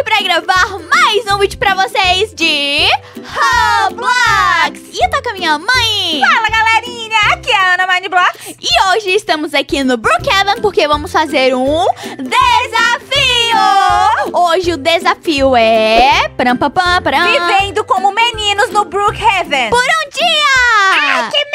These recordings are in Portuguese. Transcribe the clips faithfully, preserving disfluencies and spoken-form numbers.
aqui pra gravar mais um vídeo pra vocês de Roblox. E eu tô com a minha mãe. Fala, galerinha, aqui é a Ana MineBlox. E hoje estamos aqui no Brookhaven porque vamos fazer um desafio. Hoje o desafio é pram, pam, pam, pram. Vivendo como meninos no Brookhaven por um dia. Ai, que medo.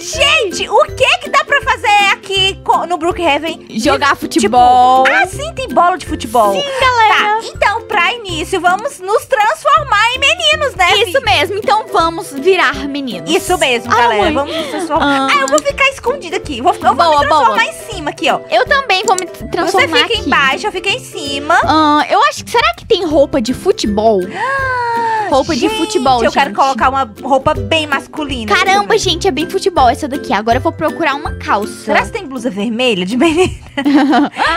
Gente, o que que dá pra fazer aqui no Brookhaven? Jogar de... futebol. Tipo... Ah, sim, tem bola de futebol. Sim, galera. Tá, então pra início vamos nos transformar em meninos, né, Isso filho? mesmo, então vamos virar meninos. Isso mesmo, ah, galera, mãe. vamos nos transformar. Ah. ah, eu vou ficar escondida aqui. Eu vou, eu boa, vou me transformar boa. em cima aqui, ó. Eu também vou me transformar. Você fica aqui embaixo, eu fico em cima. Ah, eu acho que... Será que tem roupa de futebol? Ah! Roupa gente, de futebol, eu gente. Eu quero colocar uma roupa bem masculina. Caramba, também. gente, é bem futebol essa daqui. Agora eu vou procurar uma calça. Será que tem blusa vermelha de menina?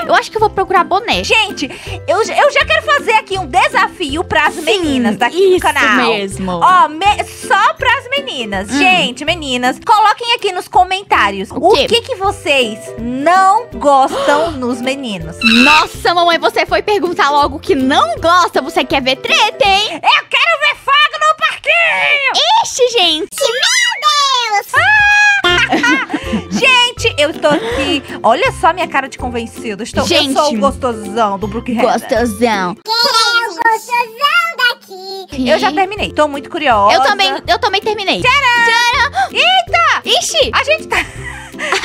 Eu acho que eu vou procurar boné. Gente, eu, eu já quero fazer aqui um desafio pras Sim, meninas daqui do canal. Isso mesmo. Ó, me, só pras meninas. Hum. Gente, meninas, coloquem aqui nos comentários o, o que que vocês não gostam nos meninos. Nossa, mamãe, você foi perguntar logo o que não gosta. Você quer ver treta, hein? Eu quero ver fogo no parquinho! Ixi, gente! Meu Deus! Gente, eu tô aqui. Olha só minha cara de convencido. Estou... Gente, eu sou o gostosão do Brookhaven. Gostosão. Quem é o gostosão daqui? Sim. Eu já terminei. Tô muito curiosa. Eu também, eu também terminei. Tcharam! Tcharam! Eita! Ixi! A gente tá...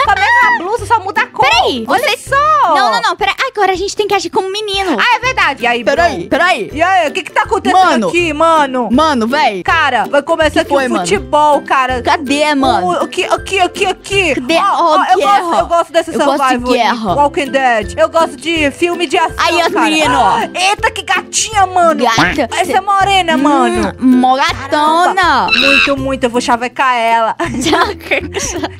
Com a mesma blusa, só muda a cor. Peraí, olha você... só. Não, não, não, peraí. Agora a gente tem que agir como menino. Ah, é verdade. E aí, peraí, peraí. E aí, o que que tá acontecendo mano, aqui, mano? Mano, véi. Cara, vai começar aqui foi, o futebol, mano? cara. Cadê, mano? O que, o que, o que, o que? Cadê? Oh, oh, eu, gosto, eu gosto dessa eu survival. Gosto de guerra. Walking Dead. Eu gosto de filme de ação, Aí, as meninas, ó. Ah, eita, que gatinha, mano. Gata. Essa é morena, hum, mano. Mó gatona. Muito, muito. Eu vou chavecar ela.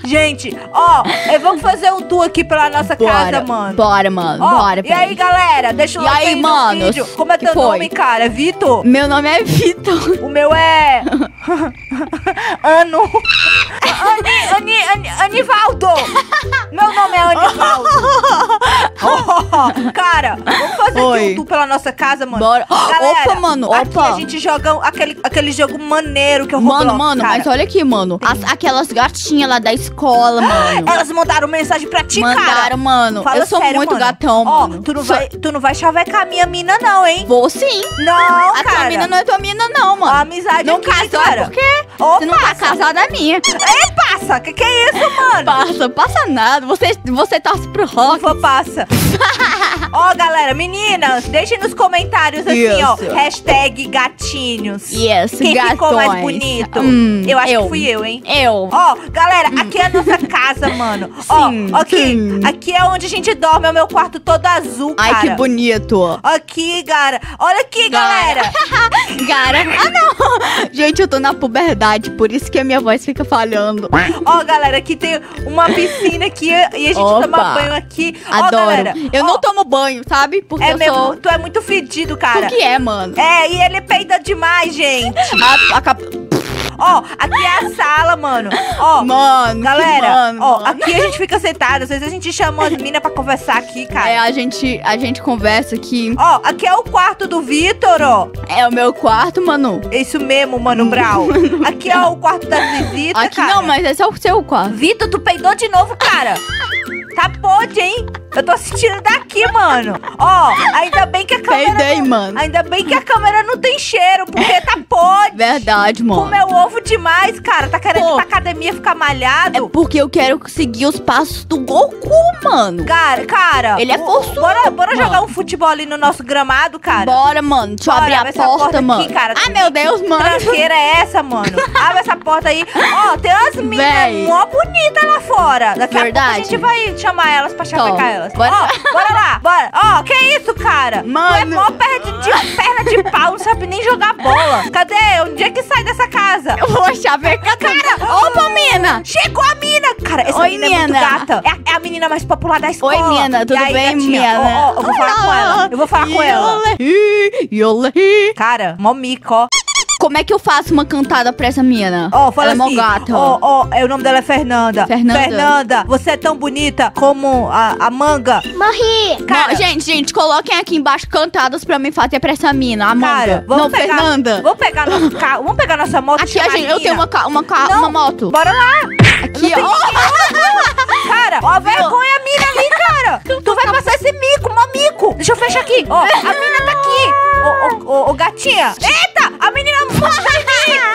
Gente, ó. Ó, oh, eu vou fazer um tour aqui pela nossa bora, casa, mano. Bora, mano. Oh, bora, E pera. aí, galera, deixa o like aí, aí mano, no vídeo. Como é teu foi? nome, cara? Vitor? Meu nome é Vitor. O meu é... Ano. Ani, Ani, Ani, Anivaldo. Meu nome é Anivaldo. Oh, cara, vamos fazer Oi. aqui um tour pela nossa casa, mano. Bora. Galera, opa, mano, opa. Aqui a gente joga aquele, aquele jogo maneiro que eu Roblox, Mano, mano, cara. mas olha aqui, mano. As, aquelas gatinhas lá da escola, mano. Elas mandaram mensagem pra ti, mandaram, cara. Mandaram, mano. Fala eu sou sério, muito mano. gatão, mano. Ó, tu não vai, tu não vai chavecar a minha mina, não, hein? Vou sim. Não, a cara. A tua mina não é tua mina, não, mano. A amizade não aqui, casou, cara. Por quê? Oh, você não passa. tá casada é minha. Ei, passa. Que que é isso, mano? Passa, passa nada. Você, você torce pro rock. Não vou, passa. Ó, oh, galera, meninas, deixem nos comentários assim, yes. ó. Hashtag gatinhos. Yes, Quem gatões. ficou mais bonito? Hum, eu acho eu. que fui eu, hein? Eu. Ó, oh, galera, hum. aqui é a nossa casa, mano. Ó, oh, aqui, sim. aqui é onde a gente dorme. É o meu quarto todo azul, cara. Ai, que bonito. Aqui, cara. Olha aqui, galera. Cara. Ah, não. Gente, eu tô na puberdade, por isso que a minha voz fica falhando. Ó, oh, galera, aqui tem uma piscina aqui e a gente Opa. toma banho aqui. Ó, oh, galera. Eu oh. não tomo banho, sabe? Porque é eu mesmo, sou... tu é muito fedido, cara. O que é, mano? É, e ele peida demais, gente. a, a cap... Ó, oh, aqui é a sala, mano. Ó, oh, mano, galera, ó, oh, aqui a gente fica sentada. Às vezes a gente chama as minas pra conversar aqui, cara. É, a gente, a gente conversa aqui. Ó, oh, aqui é o quarto do Vitor, ó. É o meu quarto, mano. Isso mesmo, mano, Brau. Aqui é o quarto das visitas, aqui cara. Aqui não, mas esse é o seu quarto. Vitor, tu peidou de novo, cara. Tá podre, hein? Eu tô assistindo daqui, mano. Ó, ainda bem que a câmera... Peidei, não... mano. Ainda bem que a câmera não tem cheiro, porque tá podre. Verdade, mano. Comeu ovo demais, cara. Tá querendo Pô, ir pra academia ficar malhado? É porque eu quero seguir os passos do Goku, mano. Cara, cara... Ele é forçudo, Bora, bora jogar um futebol ali no nosso gramado, cara? Bora, mano. Deixa eu abrir a porta, porta mano. Aqui, cara. Ai, meu Deus, mano. Que tranqueira é essa, mano? Abre essa porta aí. Ó, tem umas minas mó bonitas lá fora. Daqui Verdade. a pouco a gente vai chamar elas pra chavecar elas. Bora, oh, bora lá, bora. Ó, oh, que isso, cara? Mano. Tu é mó perna de, perna de pau, não sabe nem jogar bola. Cadê? Onde é que sai dessa casa? Eu vou chavecar. Cara, opa, mina. Chegou a mina. Cara, essa Oi, mina, mina é muito gata. É, é a menina mais popular da escola. Oi, mina, tudo aí, bem, gatinha? mina? Oh, oh, eu vou falar com ela. Eu vou falar com ela. Cara, mó mico, ó. como é que eu faço uma cantada pra essa mina? Ó, oh, fala ela assim. É mó gata, ó. Ó, oh, oh, o nome dela é Fernanda. Fernanda. Fernanda, você é tão bonita como a, a manga. Morri. Cara, não, gente, gente, coloquem aqui embaixo cantadas pra mim fazer pra essa mina, a manga. Cara, vamos não, pegar, Fernanda. Vamos pegar nosso carro, vamos pegar nossa moto. Aqui, a gente, eu tenho uma, ca, uma, ca, uma moto. Bora lá. Aqui, ó. Oh. Cara, ó, oh, vergonha a mina ali, cara. Tu vai passar esse mico, mó mico. Deixa eu fechar aqui. Ó, oh, a mina tá aqui. Ô, oh, oh, oh, oh, gatinha. Eita, a menina não pode sair.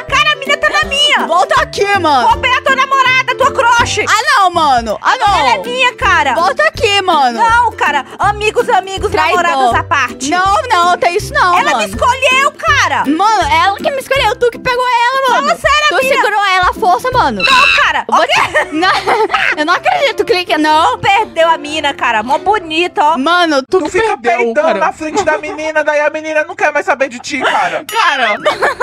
Cara, a mina tá na minha. Volta aqui, mano. Vou pegar tua namorada, tua crush. Ah, não, mano. Ah, não. Ela é minha, cara. Volta aqui, mano. Não, cara. Amigos, amigos, traidor. Namoradas à parte. Não, não, tem isso não, ela mano. Ela me escolheu, cara. Mano, ela que me escolheu. Tu que pegou ela, mano. Não, sério, tu mina. Segurou ela à força, mano. Não, cara. Eu, okay. te... não, eu não acredito. Clique, não. Perdeu a mina, cara. Mó bonita, ó. Mano, tu, tu fica peitando na frente da menina, daí a menina não quer mais saber de ti, cara. Cara,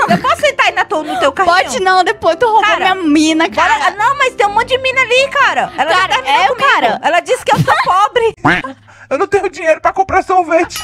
eu posso sentar aí na tua, no teu carrinho? Pode não, depois tu roubou cara, minha mina, cara. Bora, não, mas tem um monte de mina ali, cara. Ela cara, já terminou é, comigo. Cara. Ela disse que eu sou pobre. Eu não tenho dinheiro pra comprar sorvete.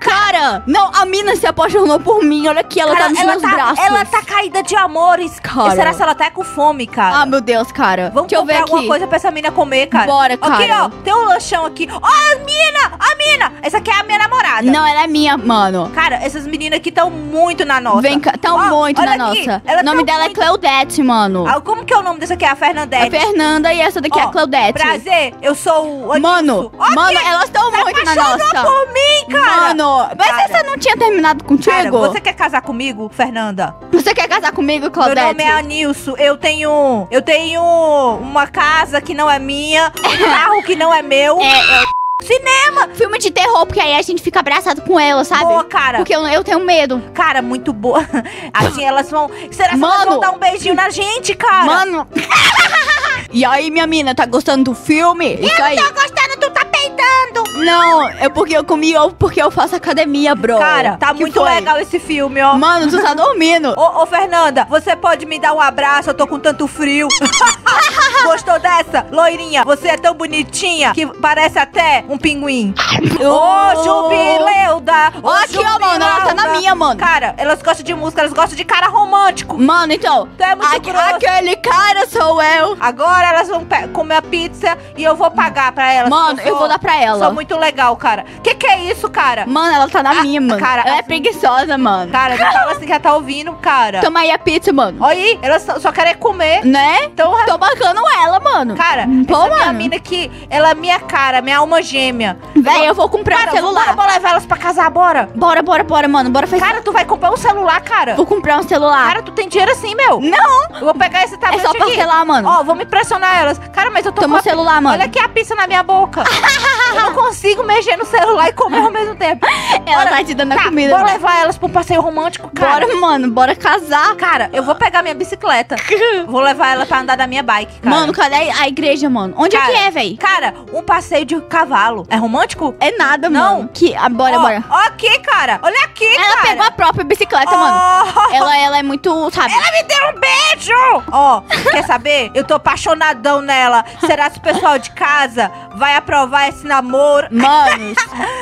Cara, não, a mina se apaixonou por mim. Olha aqui, ela cara, tá nos ela meus tá, braços. Ela tá caída de amores, cara. E será que ela tá com fome, cara? Ah, meu Deus, cara. Vamos deixa comprar eu ver alguma aqui. Coisa pra essa mina comer, cara. Bora, cara. Aqui, ó, tem um lanchão aqui. Ó, a mina, a mina. Essa aqui é a minha namorada. Não, ela é minha, mano. Cara, essas meninas aqui tão muito na nossa. Vem cá, tão ó, muito na aqui. Nossa. Ela o nome dela muito... é Claudete, mano. Ah, como que é o nome dessa aqui? É a Fernandete. A Fernanda e essa daqui ó, é a Claudete. Prazer, eu sou o... Mano, ó, mano, aqui. Elas tão você muito na nossa. Você apaixonou por mim, cara. Mano. Mas cara, essa não tinha terminado contigo? Cara, você quer casar comigo, Fernanda? Você quer casar comigo, Claudete? Meu nome é a Nilson. Eu tenho... Eu tenho uma casa que não é minha. Um carro que não é meu. É... é... Cinema! Filme de terror, porque aí a gente fica abraçado com ela, sabe? Boa, cara. Porque eu, eu tenho medo. Cara, muito boa. Assim elas vão... Será que mano, elas vão dar um beijinho na gente, cara? Mano... E aí, minha mina, tá gostando do filme? Eu Isso aí. tô gostando, tu tá peidando. Não, é porque eu comi ou porque eu faço academia, bro. Cara, tá que muito foi? Legal esse filme, ó. Mano, tu tá dormindo. Ô, ô, Fernanda, você pode me dar um abraço? Eu tô com tanto frio. Gostou dessa? Loirinha, você é tão bonitinha que parece até um pinguim. Ô, oh, Jubileuda. Ó, aqui, ó, mano, ela tá na minha, mano. Cara, elas gostam de música, elas gostam de cara romântico. Mano, então, tu é muito grosso. Aquele cara sou eu. Agora elas vão comer a pizza e eu vou pagar pra elas. Mano, eu, sou, eu vou dar pra ela. Sou muito legal, cara. Que que é isso, cara? Mano, ela tá na ah, minha, mano. Cara, ela as... é preguiçosa, mano. Cara, não fala assim que ela tá ouvindo, cara. Toma aí a pizza, mano. Olha aí, elas só querem comer. Né? Então, tô bancando ela, mano. Cara, pô, essa mano. Mina aqui, ela é minha cara, minha alma gêmea. Véi, eu vou comprar cara, um celular. Bora, bora levar elas pra casar, bora. Bora, bora, bora, mano. Bora fazer. Cara, tu vai comprar um celular, cara. Vou comprar um celular. Cara, tu tem dinheiro assim, meu? Não. Eu vou pegar esse tablet aqui. É só pra celular, mano. Ó, vou me prestar elas. Cara, mas eu tô Toma com o celular, p... mano. Olha aqui a pizza na minha boca. Eu não consigo mexer no celular e comer ao mesmo tempo. Ela bora, tá te dando tá, a comida. Bora né? levar elas pra um passeio romântico, cara. Bora, mano. Bora casar. Cara, eu vou pegar minha bicicleta. Vou levar ela pra andar na minha bike, cara. Mano, cadê a igreja, mano? Onde cara, é que é, véi? Cara, um passeio de cavalo. É romântico? É nada, não. mano. Que... Ah, bora, oh, bora. Ó aqui, cara. Olha aqui, ela cara. Ela pegou a própria bicicleta, oh. mano. Ela, ela é muito, sabe? Ela me deu um beijo! Ó, oh, quer saber? Eu tô apaixonada nela. Será que o pessoal de casa vai aprovar esse namoro? Mano,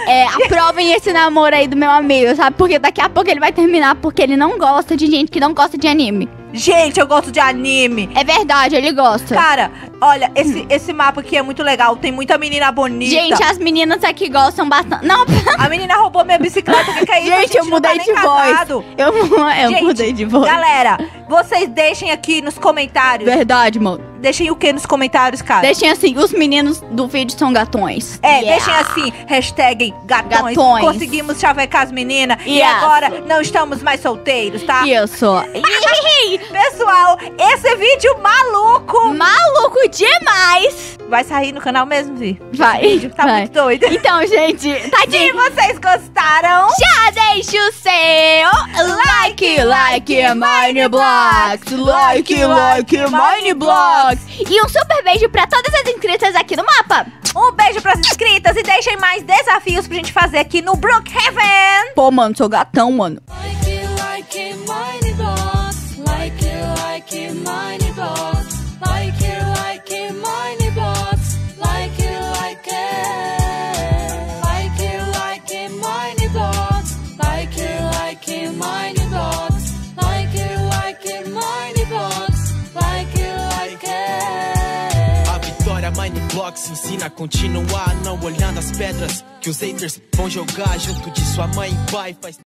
é, aprovem esse namoro aí do meu amigo, sabe? Porque daqui a pouco ele vai terminar porque ele não gosta de gente que não gosta de anime. Gente, eu gosto de anime. É verdade, ele gosta. Cara, olha, esse, esse mapa aqui é muito legal. Tem muita menina bonita. Gente, as meninas aqui gostam bastante. Não, a menina roubou minha bicicleta. O que, que é isso? Gente, gente eu mudei tá de voz. Eu, eu gente, mudei de voz. Galera, vocês deixem aqui nos comentários. Verdade, mano. Deixem o que nos comentários, cara? Deixem assim, os meninos do vídeo são gatões. É, yeah. deixem assim, hashtag gatões. gatões. Conseguimos chavecar as meninas. Yes. E agora não estamos mais solteiros, tá? Isso. Pessoal, esse vídeo maluco. Maluco demais. Vai sair no canal mesmo, Vi? Vai. Esse vídeo tá vai. muito doido. Então, gente, tadinho. Se vocês gostaram, já deixa o seu like, like, MineBlox. Like, like, MineBlox. E um super beijo pra todas as inscritas aqui no mapa. Um beijo pras inscritas e deixem mais desafios pra gente fazer aqui no Brookhaven. Pô, mano, sou gatão, mano. Like it, like it, MineBlox. Like it, like it, MineBlox. Like it, like it, MineBlox. Like it, like it. Like it, like it, MineBlox. Like it, like it, MineBlox. Roblox ensina a continuar, não olhando as pedras que os haters vão jogar junto de sua mãe e pai. Faz